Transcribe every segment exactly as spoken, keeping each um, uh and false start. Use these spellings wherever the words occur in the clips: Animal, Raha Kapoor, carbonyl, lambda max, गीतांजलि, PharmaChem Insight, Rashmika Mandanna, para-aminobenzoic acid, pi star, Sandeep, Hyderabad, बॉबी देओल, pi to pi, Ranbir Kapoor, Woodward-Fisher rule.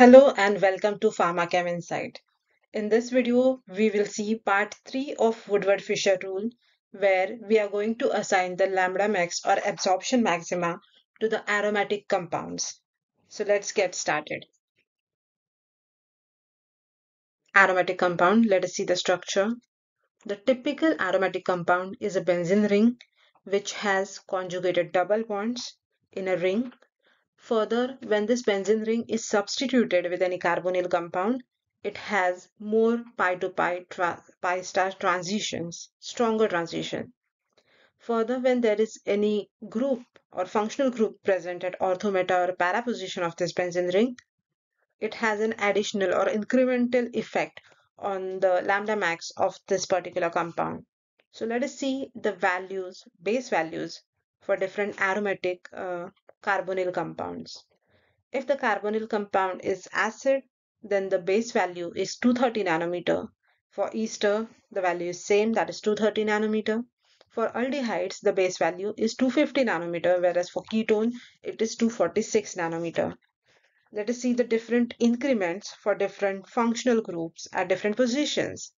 Hello and welcome to PharmaChem Insight. In this video, we will see part three of Woodward-Fisher rule, where we are going to assign the lambda max or absorption maxima to the aromatic compounds. So let's get started. Aromatic compound, let us see the structure. The typical aromatic compound is a benzene ring, which has conjugated double bonds in a ring. Further, when this benzene ring is substituted with any carbonyl compound, it has more pi to pi, pi star transitions, stronger transition. Further, when there is any group or functional group present at ortho, meta or para position of this benzene ring, it has an additional or incremental effect on the lambda max of this particular compound. So let us see the values, base values for different aromatic uh, carbonyl compounds. If the carbonyl compound is acid, then the base value is two hundred thirty nanometer. For ester, the value is same, that is two hundred thirty nanometer. For aldehydes, the base value is two hundred fifty nanometer, whereas for ketone, it is two hundred forty-six nanometer. Let us see the different increments for different functional groups at different positions.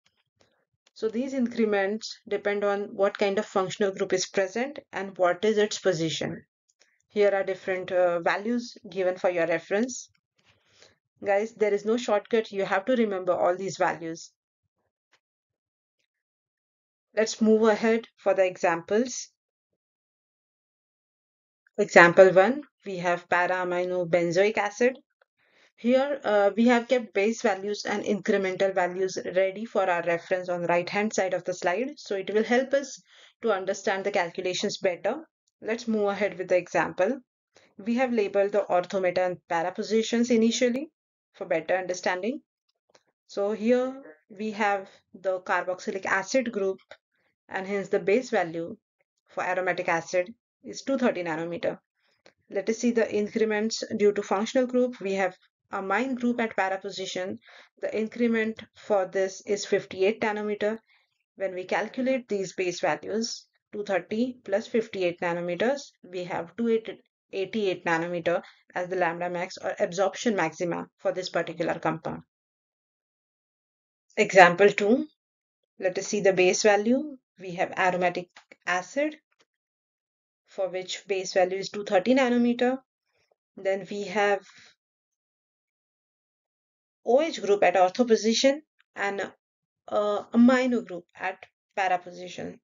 So these increments depend on what kind of functional group is present and what is its position. Here are different uh, values given for your reference. Guys, there is no shortcut. You have to remember all these values. Let's move ahead for the examples. Example one, we have para-aminobenzoic acid. Here uh, we have kept base values and incremental values ready for our reference on the right hand side of the slide. So it will help us to understand the calculations better. Let's move ahead with the example. We have labeled the ortho, meta and para positions initially for better understanding. So here we have the carboxylic acid group, and hence the base value for aromatic acid is two hundred thirty nanometer. Let us see the increments due to functional group. We have amine group at para position. The increment for this is fifty-eight nanometer. When we calculate these base values, two hundred thirty plus fifty-eight nanometers, we have two hundred eighty-eight nanometer as the lambda max or absorption maxima for this particular compound. Example two, let us see the base value. We have aromatic acid, for which base value is two hundred thirty nanometer. Then we have OH group at ortho position and uh, amino group at para position.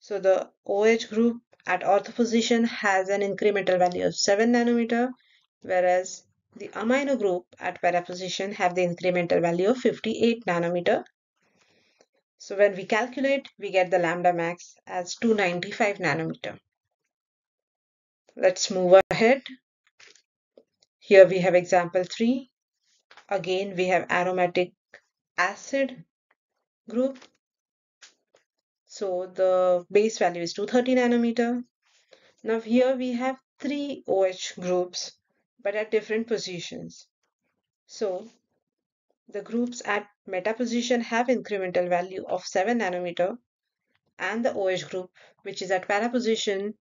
So the OH group at ortho position has an incremental value of seven nanometer, whereas the amino group at para position have the incremental value of fifty-eight nanometer. So when we calculate, we get the lambda max as two hundred ninety-five nanometer. Let's move ahead. Here we have example three. Again, we have aromatic acid group. So the base value is two hundred thirty nanometer. Now here we have three OH groups, but at different positions. So the groups at meta position have incremental value of seven nanometer, and the OH group, which is at para position,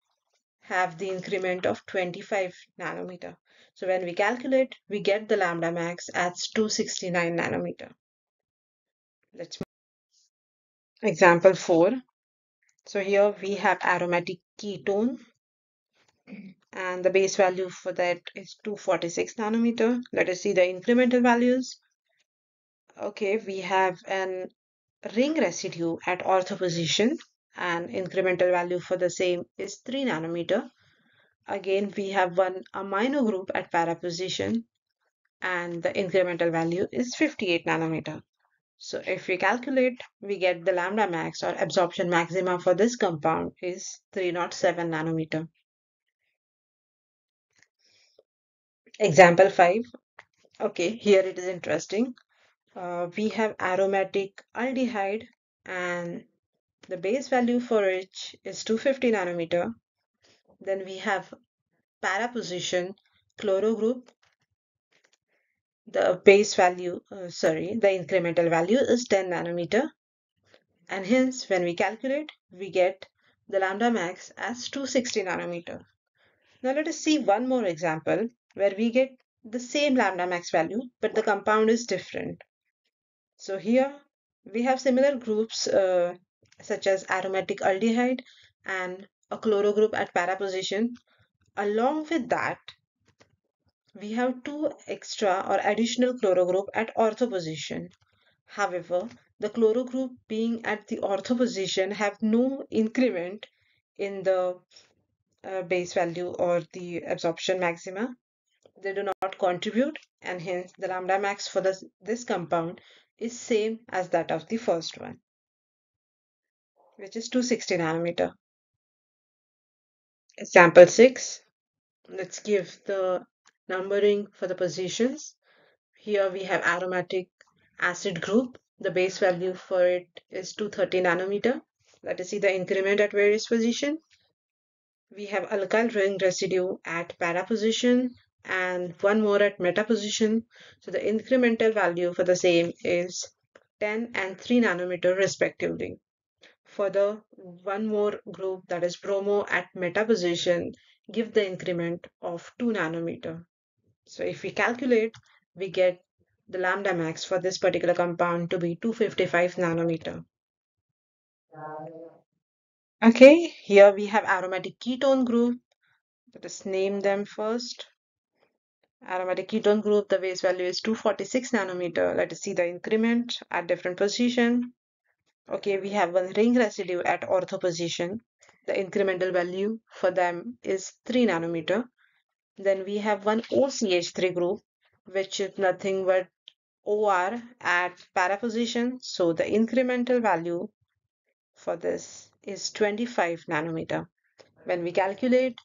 have the increment of twenty-five nanometer. So when we calculate, we get the lambda max as two hundred sixty-nine nanometer. Let's move. Example four. So here we have aromatic ketone, and the base value for that is two hundred forty-six nanometer. Let us see the incremental values. Okay, we have an ring residue at ortho position, and incremental value for the same is three nanometer. Again, we have one amino group at para position, and the incremental value is fifty-eight nanometer. So if we calculate, we get the lambda max or absorption maxima for this compound is three hundred seven nanometer. Example five. Okay, here it is interesting. Uh, we have aromatic aldehyde, and the base value for which is two hundred fifty nanometer. Then we have para position chloro group. The base value, uh, sorry, the incremental value is ten nanometer, and hence when we calculate, we get the lambda max as two hundred sixty nanometer. Now let us see one more example where we get the same lambda max value, but the compound is different. So here we have similar groups uh, such as aromatic aldehyde and a chloro group at para position. Along with that, we have two extra or additional chloro group at ortho position. However, the chloro group being at the ortho position have no increment in the uh, base value or the absorption maxima. They do not contribute, and hence the lambda max for this, this compound is same as that of the first one, which is two hundred sixty nanometer. Example six. Let's give the numbering for the positions. Here we have aromatic acid group. The base value for it is two hundred thirty nanometer. Let us see the increment at various position. We have alkyl ring residue at para position and one more at meta position. So the incremental value for the same is ten and three nanometer respectively. For the one more group, that is bromo at meta position, give the increment of two nanometer. So if we calculate, we get the lambda max for this particular compound to be two hundred fifty-five nanometer. Okay, here we have aromatic ketone group. Let us name them first. Aromatic ketone group, the base value is two hundred forty-six nanometer. Let us see the increment at different position. Okay, we have one ring residue at ortho position. The incremental value for them is three nanometer. Then we have one O C H three group, which is nothing but O R at para position. So the incremental value for this is twenty-five nanometer. When we calculate,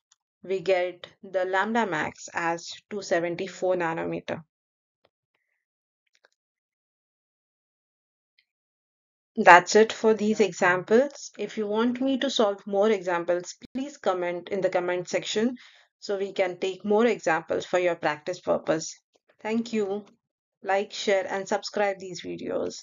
we get the lambda max as two hundred seventy-four nanometer. That's it for these examples. If you want me to solve more examples, please comment in the comment section so we can take more examples for your practice purpose. Thank you. Like, share, and subscribe these videos.